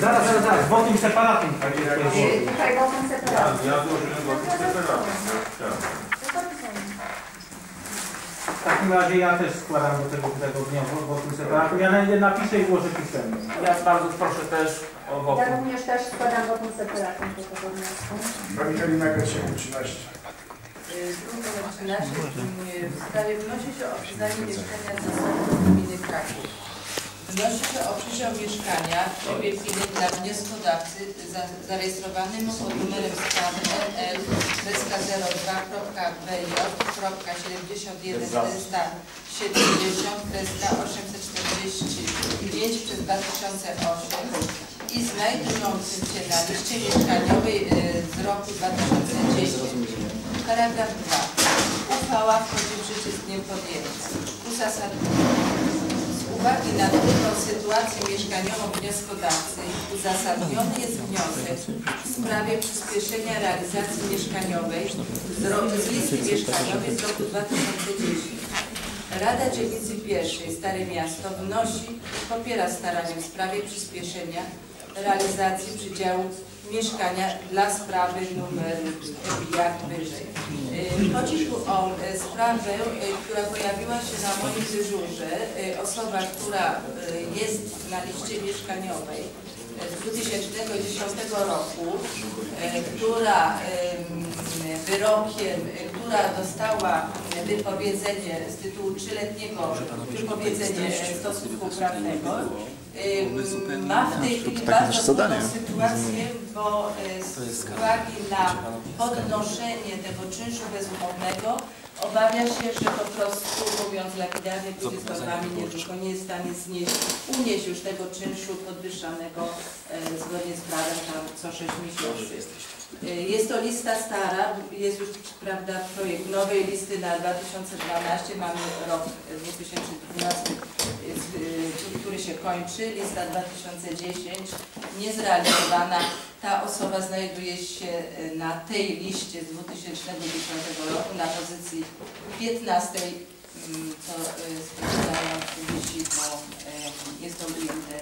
Zaraz, wodnym separatem. Tutaj wodnym separatem. Ja włożyłem wodnym separatem. W takim razie ja też składam do tego dnia wodnym separatem. Ja napiszę i włożę pisemnie. Ja bardzo proszę też o wodnym. Ja również też składam wodnym separatem do tego wniosku. Pani Magda, 13. Drugi numer 13 w sprawie wnosi się o przyznanie mieszkania z zasobów gminy Kraków. Wnosi się o przydział mieszkania w trybie gminy dla wnioskodawcy zarejestrowanym pod numerem stanu NL/02.BJ.71/70/845/2008 i znajdującym się na liście mieszkaniowej z roku 2010. Paragraf 2. Uchwała wchodzi w życie z dniem podjęcia. Uzasadnienie. Z uwagi na trudną sytuację mieszkaniową wnioskodawcy uzasadniony jest wniosek w sprawie przyspieszenia realizacji mieszkaniowej z listy mieszkaniowej z roku 2010. Rada Dzielnicy Pierwszej Stare Miasto wnosi i popiera starania w sprawie przyspieszenia realizacji przydziału mieszkania dla sprawy numer jak wyżej. Chodzi tu o sprawę, która pojawiła się na moim dyżurze. Osoba, która jest na liście mieszkaniowej z 2010 roku, która wyrokiem, która dostała wypowiedzenie z tytułu 3-letniego wypowiedzenia stosunku prawnego, ma w tej chwili bardzo trudną sytuację, bo z uwagi na podnoszenie tego czynszu bezumownego obawia się, że po prostu, mówiąc lapidarnie, tymi słowami niedługo nie jest w stanie unieść już tego czynszu podwyższanego zgodnie z prawem tam co 6 miesięcy. Jest to lista stara, jest już, prawda, projekt nowej listy na 2012, mamy rok 2012, który się kończy, lista 2010 niezrealizowana. Ta osoba znajduje się na tej liście z 2010 roku na pozycji 15, to jest to ujęte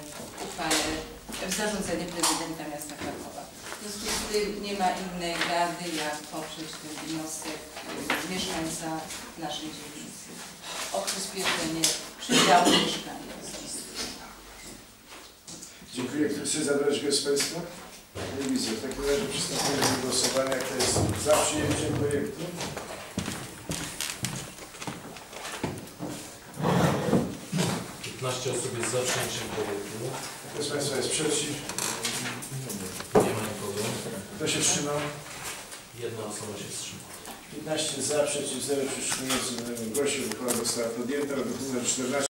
w zarządzeniu prezydenta miasta Krakowa. W związku z tym nie ma innej rady, jak poprzeć ten wniosek mieszkańca naszej dzielnicy o przyspieszenie przydziału mieszkania. Dziękuję. Kto chce zabrać głos z Państwa? Nie widzę. W takim razie przystąpimy do głosowania. Kto jest za przyjęciem projektu? Osób jest za przyjęciem projektu. Kto z Państwa jest przeciw? Nie ma nikogo. Kto się wstrzymał? Jedna osoba się wstrzymała. 15 za, przeciw 0, wstrzymujący się. Uchwała została podjęta.